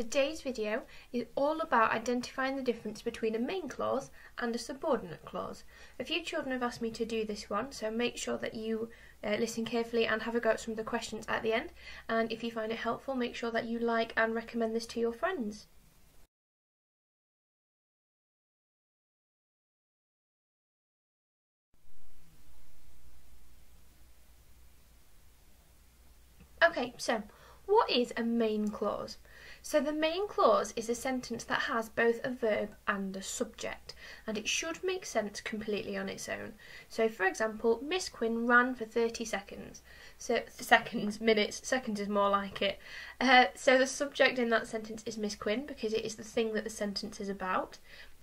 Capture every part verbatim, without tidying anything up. Today's video is all about identifying the difference between a main clause and a subordinate clause. A few children have asked me to do this one, so make sure that you uh, listen carefully and have a go at some of the questions at the end. And if you find it helpful, make sure that you like and recommend this to your friends. Okay, so what is a main clause? So the main clause is a sentence that has both a verb and a subject, and it should make sense completely on its own. So for example, Miss Quinn ran for thirty seconds. So seconds, minutes, seconds is more like it. Uh, so the subject in that sentence is Miss Quinn because it is the thing that the sentence is about.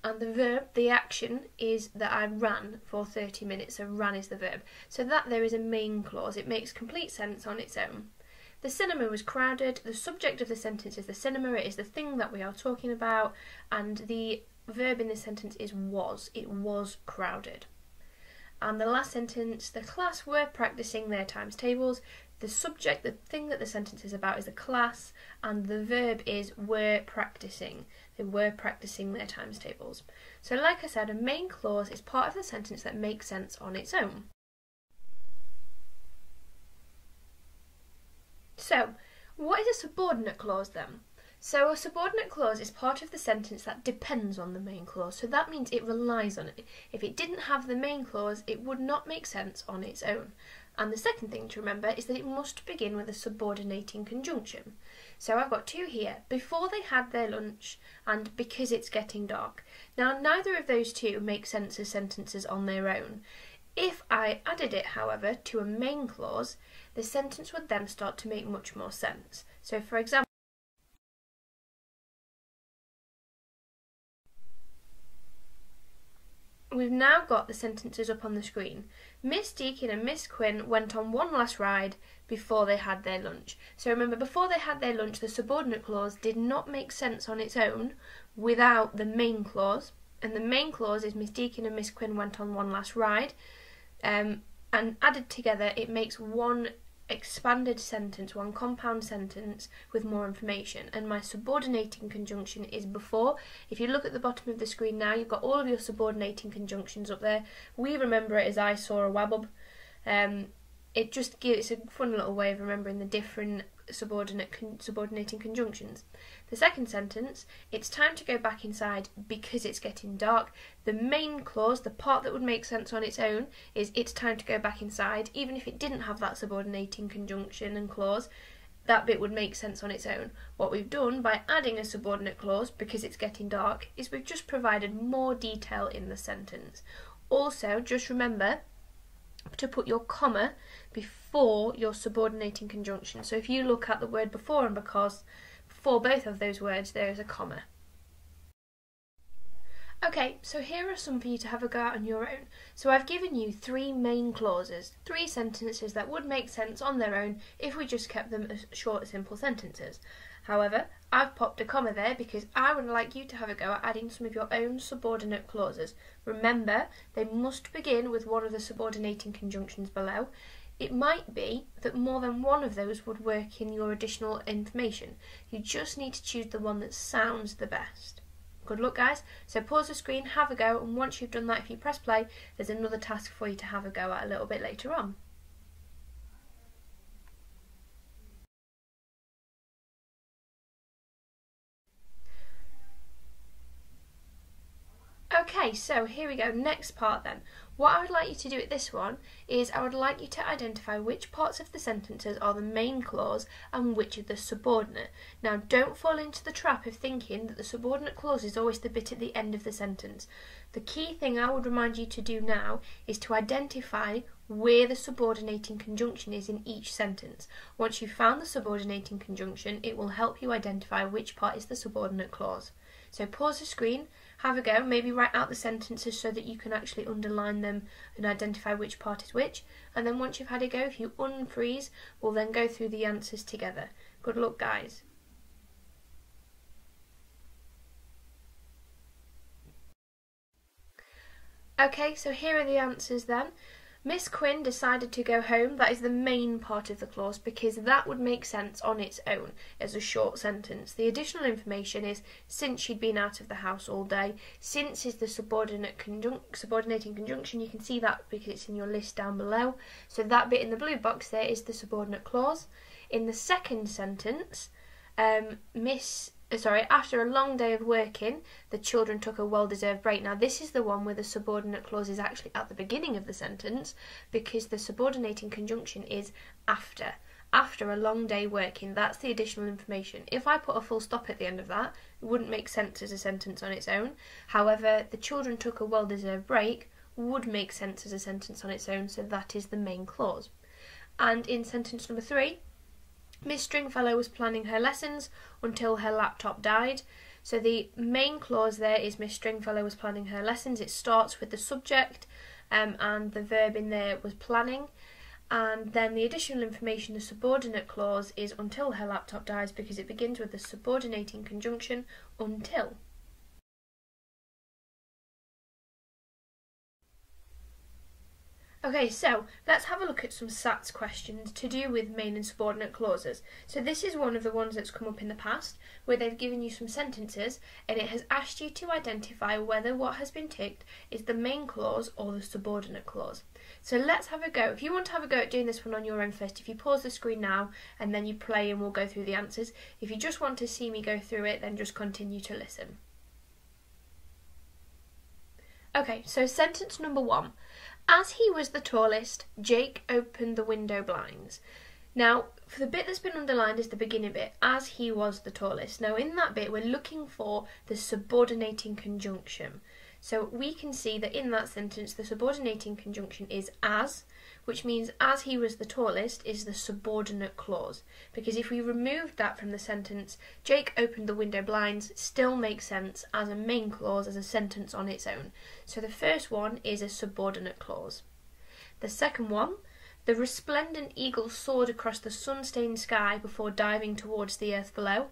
And the verb, the action, is that I ran for thirty minutes, so ran is the verb. So that there is a main clause. It makes complete sense on its own. The cinema was crowded. The subject of the sentence is the cinema. It is the thing that we are talking about. And the verb in this sentence is was. It was crowded. And the last sentence, the class were practicing their times tables. The subject, the thing that the sentence is about, is the class. And the verb is were practicing. They were practicing their times tables. So like I said, a main clause is part of the sentence that makes sense on its own. So, what is a subordinate clause then? So a subordinate clause is part of the sentence that depends on the main clause, so that means it relies on it. If it didn't have the main clause, it would not make sense on its own. And the second thing to remember is that it must begin with a subordinating conjunction. So I've got two here, before they had their lunch and because it's getting dark. Now neither of those two make sense as sentences on their own. If I added it, however, to a main clause, the sentence would then start to make much more sense. So for example, we've now got the sentences up on the screen. Miss Deakin and Miss Quinn went on one last ride before they had their lunch. So remember, before they had their lunch, the subordinate clause did not make sense on its own without the main clause. And the main clause is Miss Deakin and Miss Quinn went on one last ride, um, and added together it makes one expanded sentence, one compound sentence with more information. And my subordinating conjunction is before. If you look at the bottom of the screen now, you've got all of your subordinating conjunctions up there. We remember it as I saw a wabob. Um, it just gives, it's a fun little way of remembering the different subordinate con subordinating conjunctions. The second sentence, it's time to go back inside because it's getting dark. The main clause, the part that would make sense on its own, is it's time to go back inside. Even if it didn't have that subordinating conjunction and clause, that bit would make sense on its own. What we've done by adding a subordinate clause, because it's getting dark, is we've just provided more detail in the sentence. Also, just remember to put your comma before your subordinating conjunction. So if you look at the word before and because, before both of those words there is a comma. Okay, so here are some for you to have a go at on your own. So I've given you three main clauses, three sentences that would make sense on their own if we just kept them as short, simple sentences. However, I've popped a comma there because I would like you to have a go at adding some of your own subordinate clauses. Remember, they must begin with one of the subordinating conjunctions below. It might be that more than one of those would work in your additional information. You just need to choose the one that sounds the best. Good luck guys, so pause the screen, have a go, and once you've done that, if you press play, there's another task for you to have a go at a little bit later on. Okay, so here we go, next part then. What I would like you to do at this one is I would like you to identify which parts of the sentences are the main clause and which are the subordinate. Now don't fall into the trap of thinking that the subordinate clause is always the bit at the end of the sentence. The key thing I would remind you to do now is to identify where the subordinating conjunction is in each sentence. Once you've found the subordinating conjunction, it will help you identify which part is the subordinate clause. So pause the screen, have a go, maybe write out the sentences so that you can actually underline them and identify which part is which. And then once you've had a go, if you unfreeze, we'll then go through the answers together. Good luck, guys. Okay, so here are the answers then. Miss Quinn decided to go home. That is the main part of the clause because that would make sense on its own as a short sentence. The additional information is since she'd been out of the house all day. Since is the subordinate conjun- subordinating conjunction. You can see that because it's in your list down below. So that bit in the blue box there is the subordinate clause. In the second sentence, um, Miss... Sorry, after a long day of working, the children took a well-deserved break. Now, this is the one where the subordinate clause is actually at the beginning of the sentence because the subordinating conjunction is after. After a long day working, that's the additional information. If I put a full stop at the end of that, it wouldn't make sense as a sentence on its own. However, the children took a well-deserved break would make sense as a sentence on its own, so that is the main clause. And in sentence number three, Miss Stringfellow was planning her lessons until her laptop died. So the main clause there is Miss Stringfellow was planning her lessons. It starts with the subject um, and the verb in there was planning. And then the additional information, the subordinate clause, is until her laptop dies because it begins with the subordinating conjunction until. Okay, so let's have a look at some S A Ts questions to do with main and subordinate clauses. So this is one of the ones that's come up in the past where they've given you some sentences and it has asked you to identify whether what has been ticked is the main clause or the subordinate clause. So let's have a go. If you want to have a go at doing this one on your own first, if you pause the screen now and then you play and we'll go through the answers. If you just want to see me go through it, then just continue to listen. Okay, so sentence number one. As he was the tallest, Jake opened the window blinds. Now, for the bit that's been underlined is the beginning bit, as he was the tallest. Now, in that bit, we're looking for the subordinating conjunction. So we can see that in that sentence, the subordinating conjunction is as, which means as he was the tallest is the subordinate clause. Because if we removed that from the sentence, Jake opened the window blinds, still makes sense as a main clause, as a sentence on its own. So the first one is a subordinate clause. The second one, the resplendent eagle soared across the sun-stained sky before diving towards the earth below.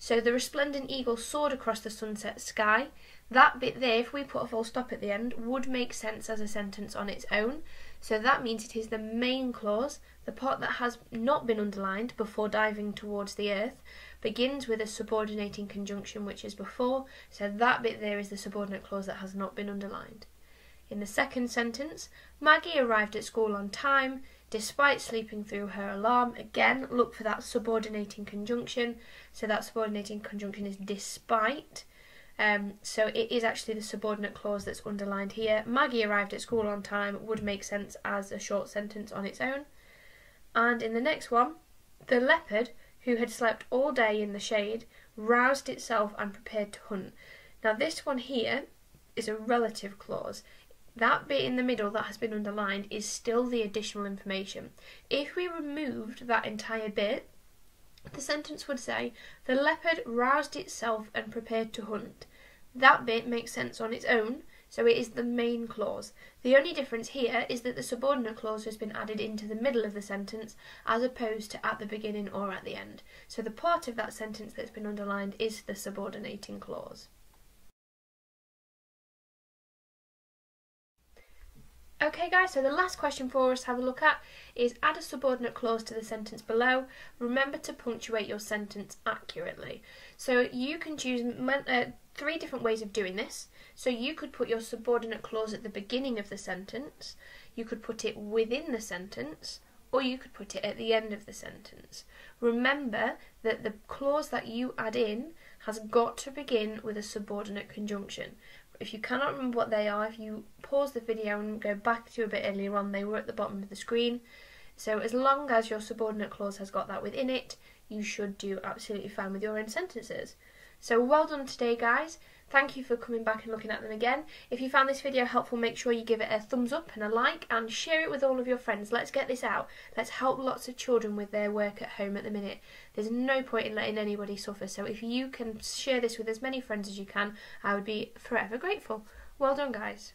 So the resplendent eagle soared across the sunset sky. That bit there, if we put a full stop at the end, would make sense as a sentence on its own. So that means it is the main clause, the part that has not been underlined before diving towards the earth, begins with a subordinating conjunction which is before, so that bit there is the subordinate clause that has not been underlined. In the second sentence, Maggie arrived at school on time, despite sleeping through her alarm. Again, look for that subordinating conjunction, so that subordinating conjunction is despite. Um, so it is actually the subordinate clause that's underlined here. Maggie arrived at school on time would make sense as a short sentence on its own. And in the next one, the leopard, who had slept all day in the shade, roused itself and prepared to hunt. Now this one here is a relative clause. That bit in the middle that has been underlined is still the additional information. If we removed that entire bit, the sentence would say, the leopard roused itself and prepared to hunt. That bit makes sense on its own, so it is the main clause. The only difference here is that the subordinate clause has been added into the middle of the sentence as opposed to at the beginning or at the end. So the part of that sentence that's been underlined is the subordinating clause. Okay guys, so the last question for us to have a look at is add a subordinate clause to the sentence below. Remember to punctuate your sentence accurately. So you can choose uh, three different ways of doing this. So you could put your subordinate clause at the beginning of the sentence, you could put it within the sentence, or you could put it at the end of the sentence. Remember that the clause that you add in has got to begin with a subordinate conjunction. If you cannot remember what they are, if you pause the video and go back to a bit earlier on, they were at the bottom of the screen. So as long as your subordinate clause has got that within it, you should do absolutely fine with your own sentences. So well done today, guys. Thank you for coming back and looking at them again. If you found this video helpful, make sure you give it a thumbs up and a like and share it with all of your friends. Let's get this out. Let's help lots of children with their work at home at the minute. There's no point in letting anybody suffer. So if you can share this with as many friends as you can, I would be forever grateful. Well done, guys.